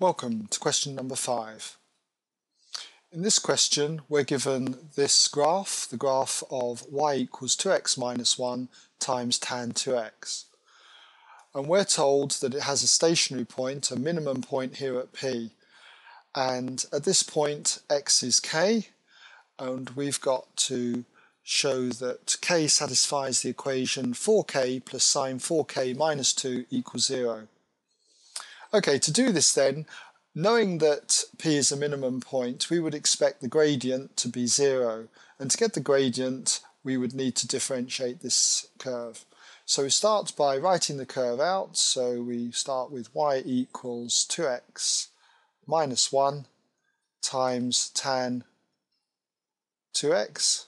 Welcome to question number 5. In this question we're given this graph, the graph of y equals 2x minus 1 times tan 2x. And we're told that it has a stationary point, a minimum point here at P. And at this point x is k, and we've got to show that k satisfies the equation 4k plus sine 4k minus 2 equals 0. Okay, to do this then, knowing that P is a minimum point, we would expect the gradient to be 0. And to get the gradient, we would need to differentiate this curve. So we start by writing the curve out. So we start with y equals 2x minus 1 times tan 2x.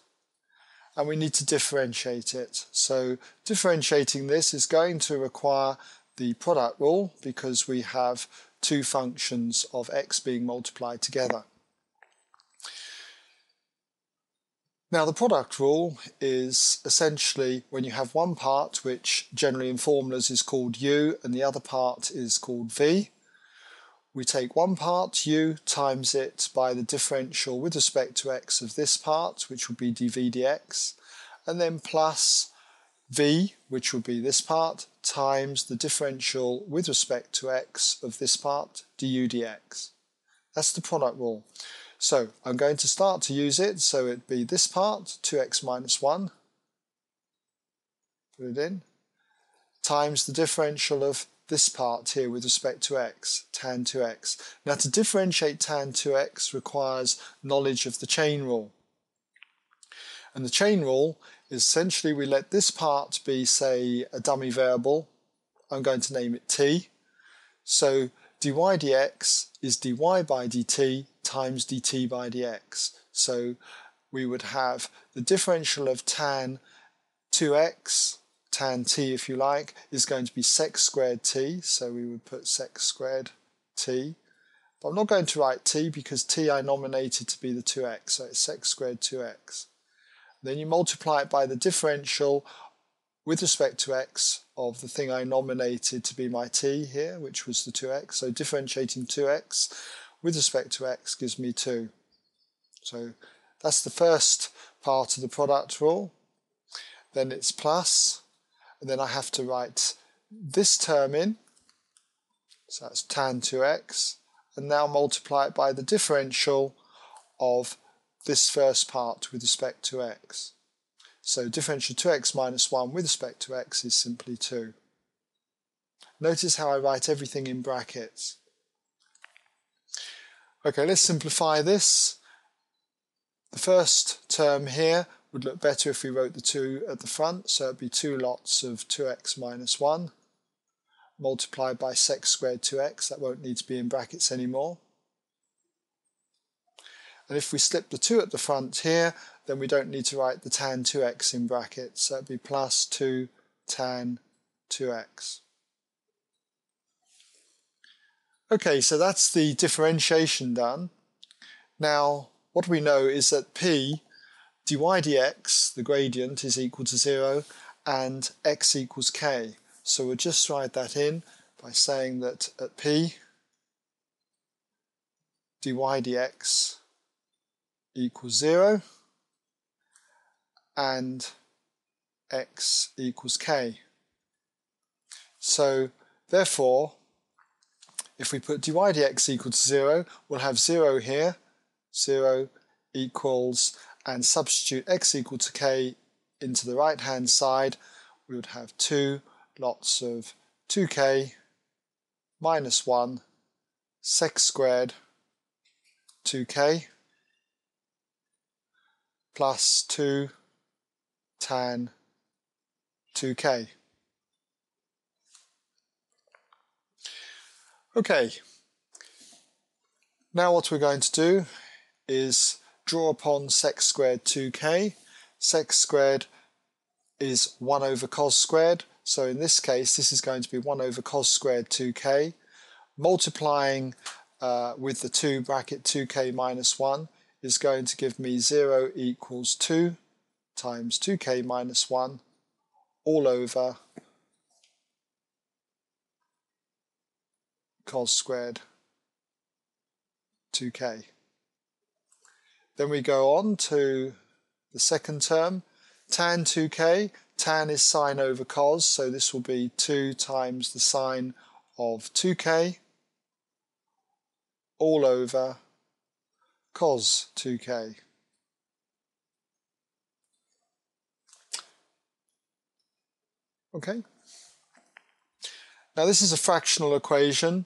And we need to differentiate it. So differentiating this is going to require the product rule, because we have two functions of x being multiplied together. Now the product rule is essentially when you have one part which generally in formulas is called u and the other part is called v. We take one part u times it by the differential with respect to x of this part, which would be dv dx, and then plus v, which would be this part, times the differential with respect to x of this part, du dx. That's the product rule. So I'm going to start to use it, so it'd be this part, 2x minus 1, put it in, times the differential of this part here with respect to x, tan 2x. Now to differentiate tan 2x requires knowledge of the chain rule. And the chain rule is essentially we let this part be, say, a dummy variable. I'm going to name it t. So dy dx is dy by dt times dt by dx. So we would have the differential of tan 2x, tan t if you like, is going to be sec squared t. So we would put sec squared t. But I'm not going to write t because t I nominated to be the 2x, so it's sec squared 2x. Then you multiply it by the differential with respect to x of the thing I nominated to be my t here, which was the 2x. So differentiating 2x with respect to x gives me 2. So that's the first part of the product rule. Then it's plus, and then I have to write this term in. So that's tan 2x, and now multiply it by the differential of this first part with respect to x. So differential 2x minus 1 with respect to x is simply 2. Notice how I write everything in brackets. Okay, let's simplify this. The first term here would look better if we wrote the 2 at the front, so it would be 2 lots of 2x minus 1 multiplied by sec squared 2x. That won't need to be in brackets anymore. And if we slip the 2 at the front here, then we don't need to write the tan 2x in brackets. So it'd be plus 2 tan 2x. Okay, so that's the differentiation done. Now, what we know is that P, dy dx, the gradient, is equal to 0, and x equals k. So we'll just write that in by saying that at P, dy dx equals 0 and x equals k. So therefore, if we put dy dx equals 0, we'll have 0 here, 0 equals, and substitute x equal to k into the right hand side, we would have 2 lots of 2k minus 1 sec squared 2k plus 2 tan 2k. Okay, now what we're going to do is draw upon sec squared 2k. Sec squared is 1 over cos squared, so in this case this is going to be 1 over cos squared 2k, multiplying with the 2 bracket 2k minus 1, is going to give me 0 equals 2 times 2k minus 1 all over cos squared 2k. Then we go on to the second term, tan 2k. Tan is sine over cos, so this will be 2 times the sine of 2k all over cos 2k. Okay. Now this is a fractional equation,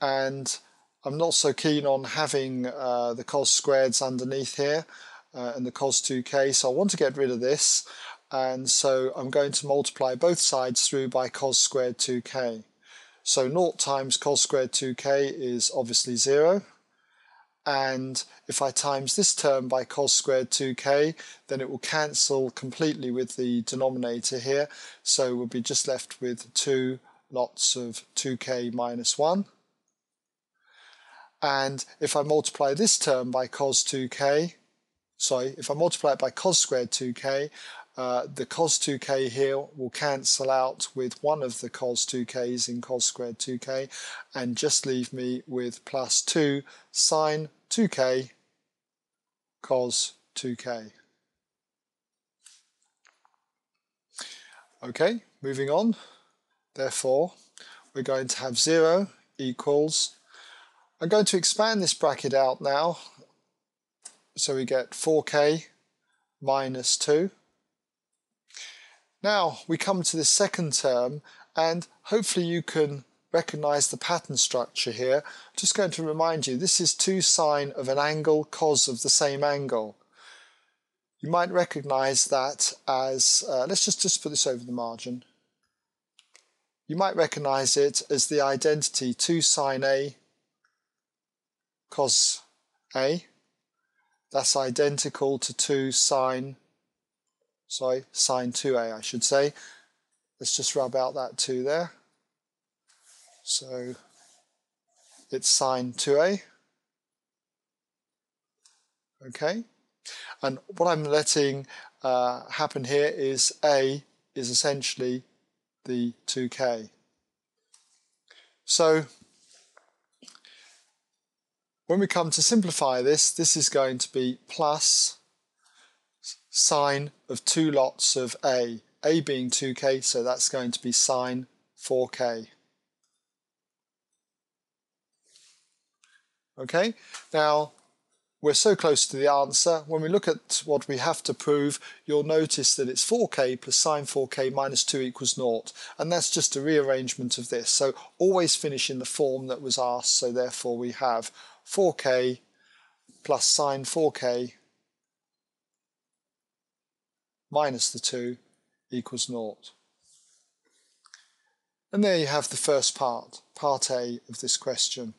and I'm not so keen on having the cos squareds underneath here and the cos 2k, so I want to get rid of this, and so I'm going to multiply both sides through by cos squared 2k. So 0 times cos squared 2k is obviously 0, and if I times this term by cos squared 2k, then it will cancel completely with the denominator here, so we'll be just left with 2 lots of 2k minus 1. And if I multiply this term by cos 2k, sorry, if I multiply it by cos squared 2k, the cos 2k here will cancel out with one of the cos 2k's in cos squared 2k and just leave me with plus 2 sine 2k cos 2k. Okay, moving on. Therefore, we're going to have 0 equals, I'm going to expand this bracket out now, so we get 4k minus 2. Now we come to this second term, and hopefully you can recognize the pattern structure here. I'm just going to remind you, this is 2 sine of an angle cos of the same angle. You might recognize that as, let's just put this over the margin. You might recognize it as the identity 2 sine A cos A. That's identical to 2 sine, sorry, sine 2a, I should say. Let's just rub out that 2 there. So it's sine 2a. Okay. And what I'm letting happen here is a is essentially the 2k. So when we come to simplify this, this is going to be plus sine of 2 lots of a being 2k, so that's going to be sine 4k. Okay, now we're so close to the answer. When we look at what we have to prove, you'll notice that it's 4k plus sine 4k minus 2 equals 0, and that's just a rearrangement of this, so always finish in the form that was asked, so therefore we have 4k plus sine 4k minus the 2 equals 0. And there you have the first part, part A of this question.